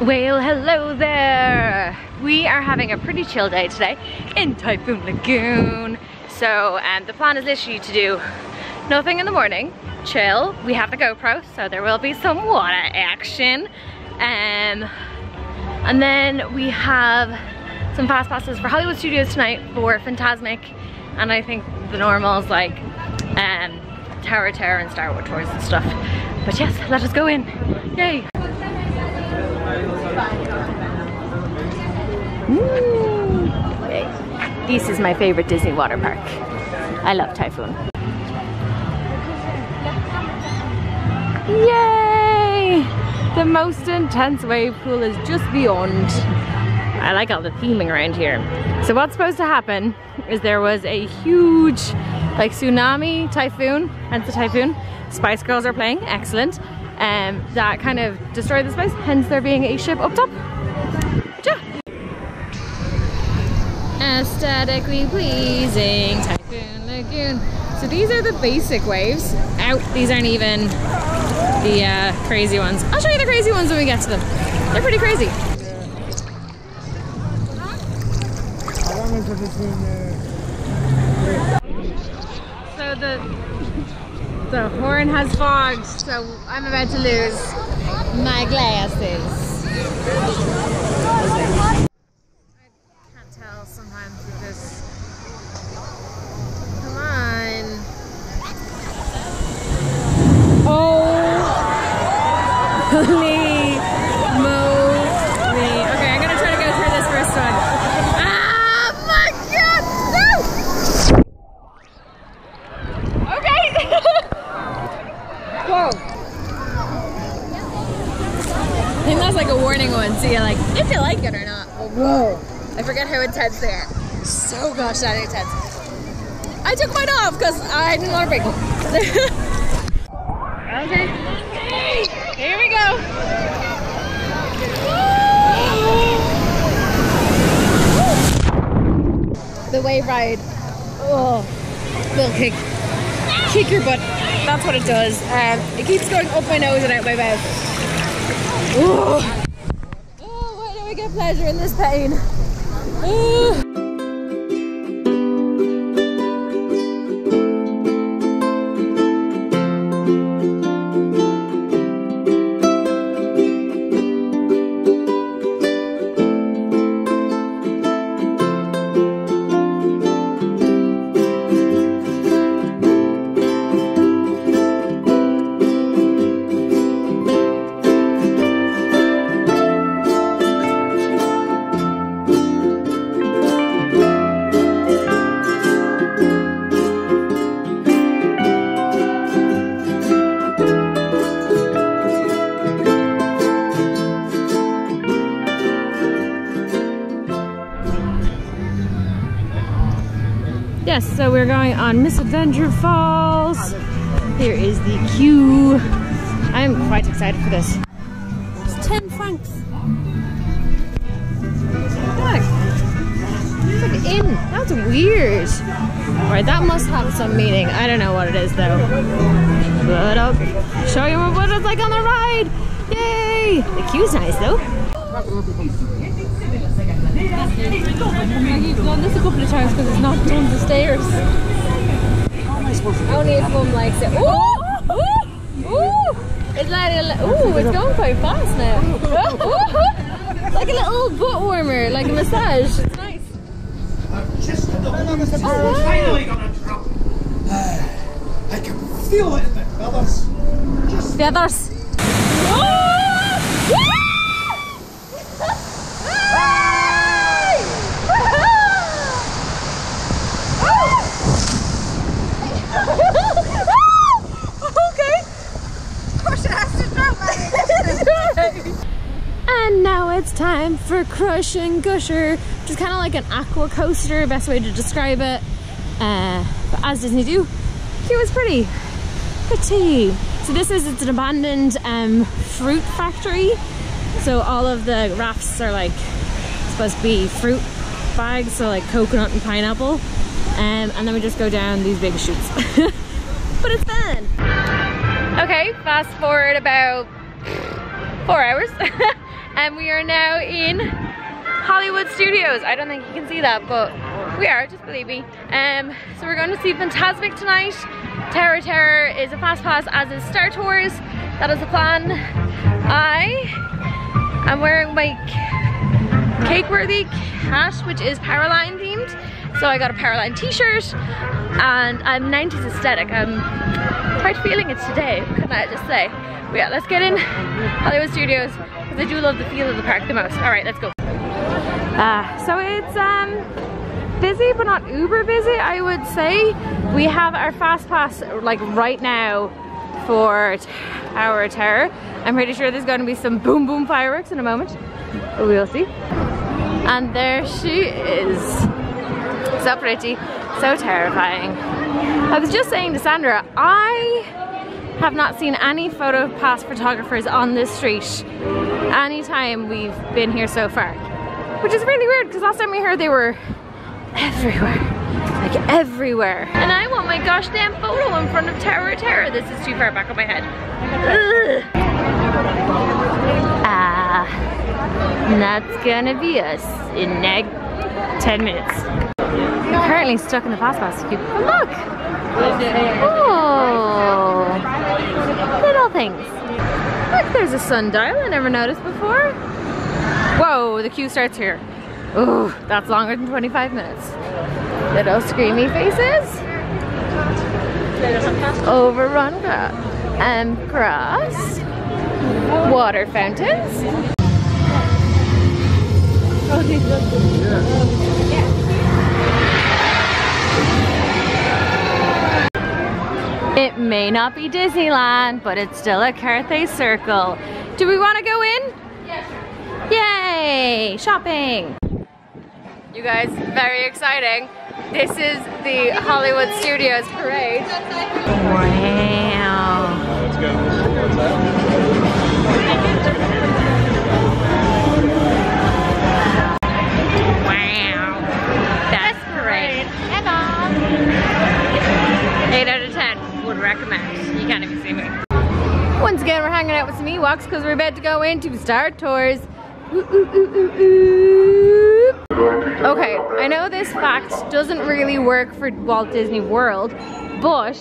Well, hello there! We are having a pretty chill day today in Typhoon Lagoon. So the plan is literally to do nothing in the morning, chill. We have the GoPro, so there will be some water action. And then we have some fast passes for Hollywood Studios tonight for Fantasmic. And I think the normals like Tower of Terror and Star Wars tours and stuff. But yes, let us go in. Yay! Okay. This is my favorite Disney water park. I love Typhoon. Yay! The most intense wave pool is just beyond. I like all the theming around here. So what's supposed to happen is there was a huge like tsunami typhoon, hence the typhoon. Spice Girls are playing, excellent. That kind of destroyed the space, hence there being a ship up top. Ja. Aesthetically pleasing Typhoon Lagoon. So these are the basic waves. Out, these aren't even the crazy ones. I'll show you the crazy ones when we get to them. They're pretty crazy. So the horn has fogged, so I'm about to lose my glasses. I can't tell sometimes with this. Come on. Oh, holy moly. Okay, I'm gonna try to go through this first one. So you're like, if you like it or not. Whoa. I forget how intense they are. So gosh, that intense. I took mine off because I didn't want to break them. Okay. Here we go. The wave ride. Oh, little kick. Kick your butt. That's what it does. It keeps going up my nose and out my mouth. Oh. Get pleasure in this pain. Ooh. So we're going on Miss Adventure Falls. Here is the queue. I'm quite excited for this. It's 10 francs. Look. It's like in. That's weird. Alright, that must have some meaning. I don't know what it is though. But I'll show you what it's like on the ride. Yay! The queue's nice though. You've done this a couple of times because it's not down the stairs. Only if one likes it. Ooh! Ooh! Ooh! It's like a, ooh, it's going quite fast now. It's like a little butt warmer, like a massage. It's nice. Oh, wow. Finally gonna drop. I can feel it in the feathers. Just feathers. And now it's time for Crush and Gusher, which is kind of like an aqua coaster, best way to describe it. But as Disney do, it was pretty. Pretty. So this is, it's an abandoned fruit factory. So all of the rafts are like supposed to be fruit bags, so like coconut and pineapple. And then we just go down these big chutes. But it's fun. Okay, fast forward about 4 hours. and we are now in Hollywood Studios. I don't think you can see that, but we are, just believe me. So we're going to see Fantasmic tonight. Tower of Terror is a fast pass, as is Star Tours. That is the plan. I am wearing my Cakeworthy hat, which is Powerline themed. So I got a Powerline t-shirt, and I'm 90s aesthetic. I'm quite feeling it today, can I just say. But yeah, let's get in Hollywood Studios, because I do love the feel of the park the most. Alright, let's go. So it's busy, but not uber busy, I would say. We have our fast pass like right now for Tower of Terror. I'm pretty sure there's going to be some boom boom fireworks in a moment. We'll see. And there she is. So pretty, so terrifying. I was just saying to Sandra, I have not seen any photo pass photographers on this street any time we've been here so far. Which is really weird, because last time we heard they were everywhere. Like everywhere. And I want my gosh damn photo in front of Tower of Terror. This is too far back on my head. And that's gonna be us in neg 10 minutes. I'm currently stuck in the fast pass queue. But look! Oh! Little things. Look, there's a sundial I never noticed before. Whoa, the queue starts here. Ooh, that's longer than 25 minutes. Little screamy faces. Overrun grass. Water fountains. It may not be Disneyland, but it's still a Carthay Circle. Do we want to go in? Yes. Yay! Shopping! You guys, very exciting. This is the Hollywood Studios parade. Wow. Let's go. What's that? Wow, best parade ever. 8 out of 10, would recommend. You can't even see me. Once again, we're hanging out with some Ewoks because we're about to go into Star Tours. Ooh, ooh, ooh, ooh, ooh. Okay, I know this fact doesn't really work for Walt Disney World, but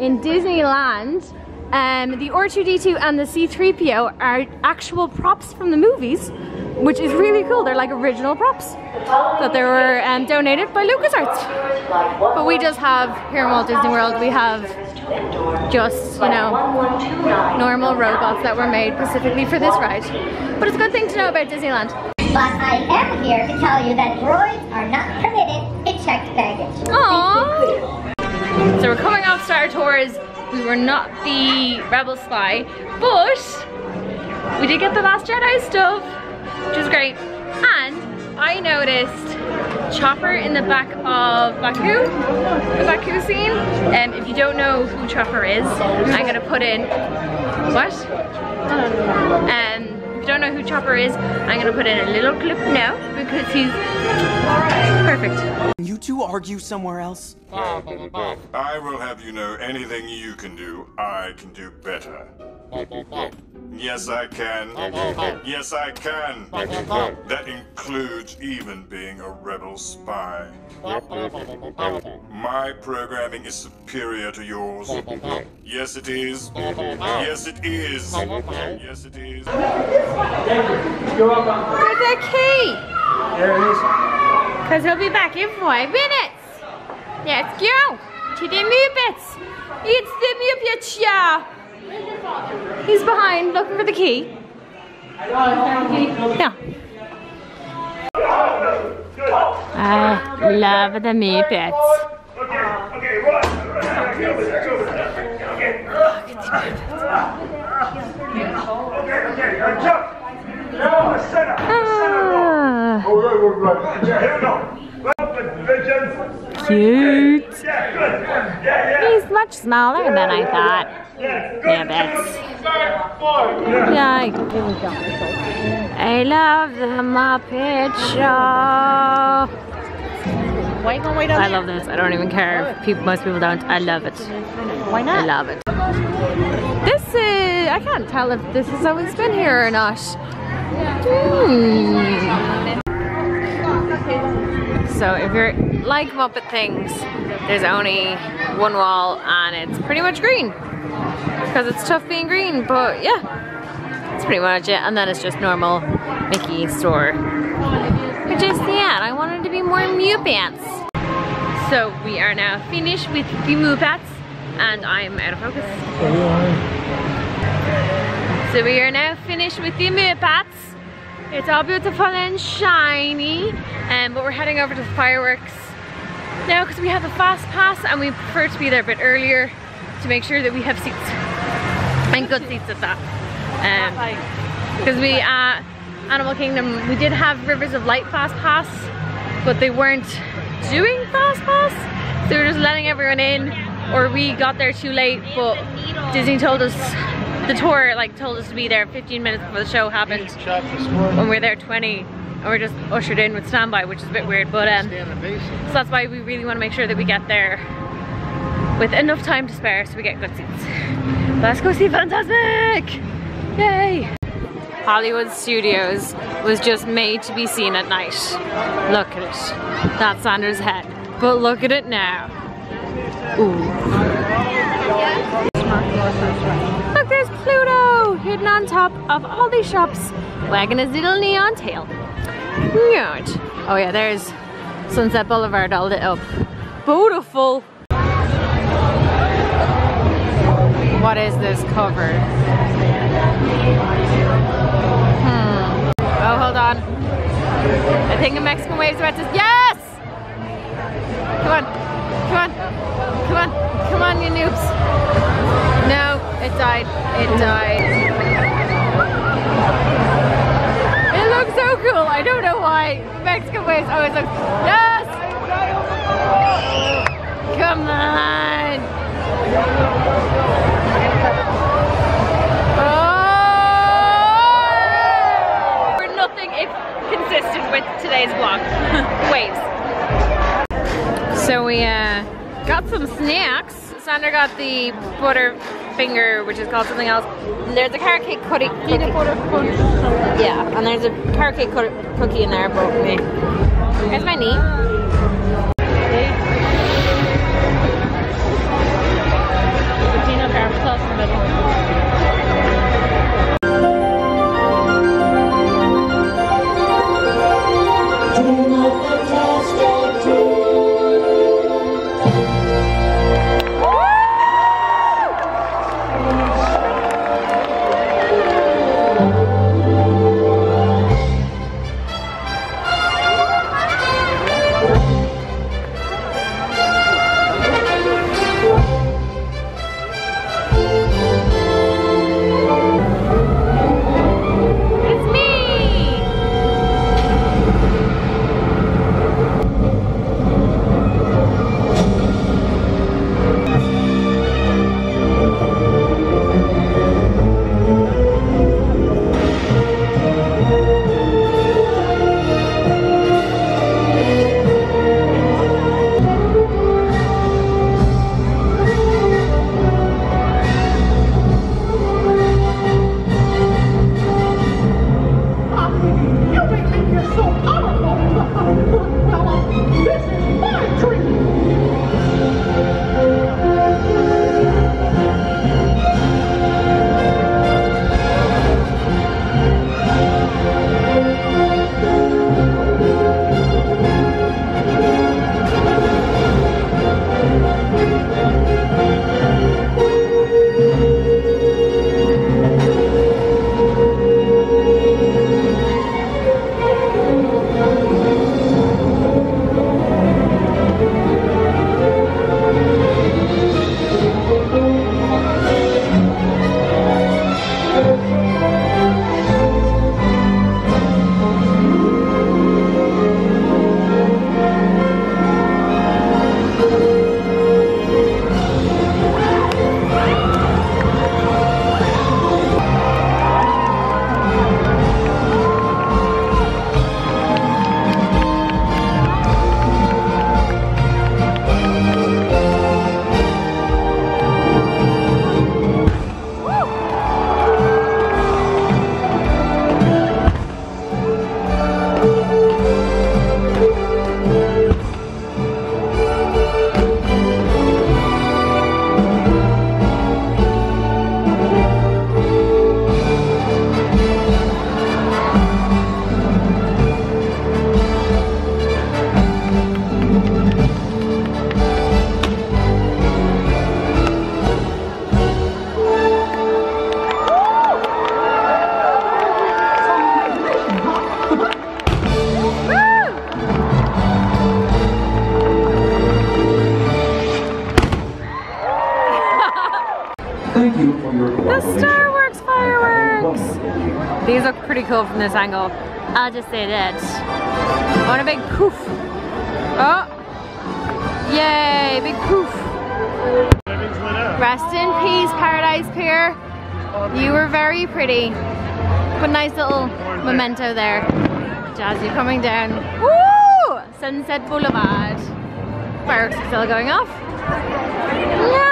in Disneyland, the R2-D2 and the C-3PO are actual props from the movies, which is really cool. They're like original props that they were donated by LucasArts. But we just have, here in Walt Disney World, we have just, you know, normal robots that were made specifically for this ride. But it's a good thing to know about Disneyland. But I am here to tell you that droids are not permitted in checked baggage. Aww. So we're coming off Star Tours. We were not the Rebel Spy, but we did get the Last Jedi stuff, which is great. And I noticed Chopper in the back of Baku, the Baku scene. And if you don't know who Chopper is, I'm gonna put in, what? If you don't know who Chopper is, I'm gonna put in a little clip now because he's perfect. Can you two argue somewhere else? I will have you know anything you can do, I can do better. Yes, I can. Yes, I can. That includes even being a rebel spy. My programming is superior to yours. Yes, it is. Yes, it is. Yes, it is. Where's the key? There it is. Because he'll be back in 5 minutes. Let's go to the Muppets. It's the Muppet Show. He's behind, looking for the key. Yeah. I love the Muppets. Cute. He's much smaller than I thought. Yeah, I love the Muppet Show. Why don't we I love this. I don't even care if people, most people don't. I love it. Why not? I love it. This is, I can't tell if this has always been here or not. So if you're like Muppet things, there's only one wall and it's pretty much green. Because it's tough being green, but yeah, that's pretty much it. And then it's just normal Mickey store. Which is sad, I wanted to be more Muppets. So we are now finished with the Muppets and I'm out of focus. So we are now finished with the Muppets. It's all beautiful and shiny, but we're heading over to the fireworks now because we have a fast pass and we prefer to be there a bit earlier to make sure that we have seats, and good seats at that. Because we at Animal Kingdom, we did have Rivers of Light fast pass, but they weren't doing fast pass. They were just letting everyone in, or we got there too late, but Disney told us the tour told us to be there 15 minutes before the show happened. When we're there 20, and we're just ushered in with standby, which is a bit weird. But so that's why we really want to make sure that we get there with enough time to spare, so we get good seats. Let's go see Fantasmic! Yay! Hollywood Studios was just made to be seen at night. Look at it. That's Sandra's head. But look at it now. Ooh. Look, there's Pluto hidden on top of all these shops, wagging his little neon tail. Good. Oh yeah, there's Sunset Boulevard all lit up. Beautiful. What is this cover? Oh, hold on. I think a Mexican wave's about to. Yes! Come on. Come on. Come on. Come on, you noobs. No, it died. It died. It looks so cool. I don't know why. Mexican waves always look. Yes! Come on! Oh! We're nothing if consistent with today's vlog. Waves. So we got some snacks. Sandra got the Butterfinger, which is called something else. And there's a carrot cake cookie. Yeah, and there's a carrot cake cookie in there, but okay. Here's my knee. The peanut butter sauce in the middle. cool from this angle. I'll just say that. I want a big poof. Oh! Yay, big poof. Rest in peace, Paradise Pier. You were very pretty. But nice little memento there. Jazzy coming down. Woo! Sunset Boulevard. Fireworks still going off. Yeah.